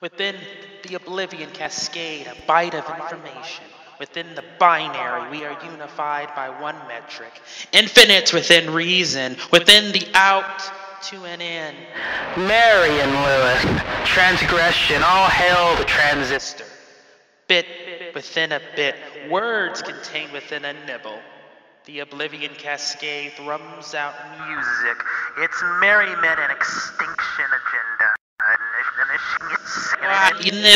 Within the Oblivion Cascade, a byte of information. Within the binary, we are unified by one metric. Infinite within reason. Within the out to an in. Mary and Lilith. Transgression. All hail the transistor. Bit within a bit. Words contained within a nibble. The Oblivion Cascade thrums out music. It's merriment and extinction agenda.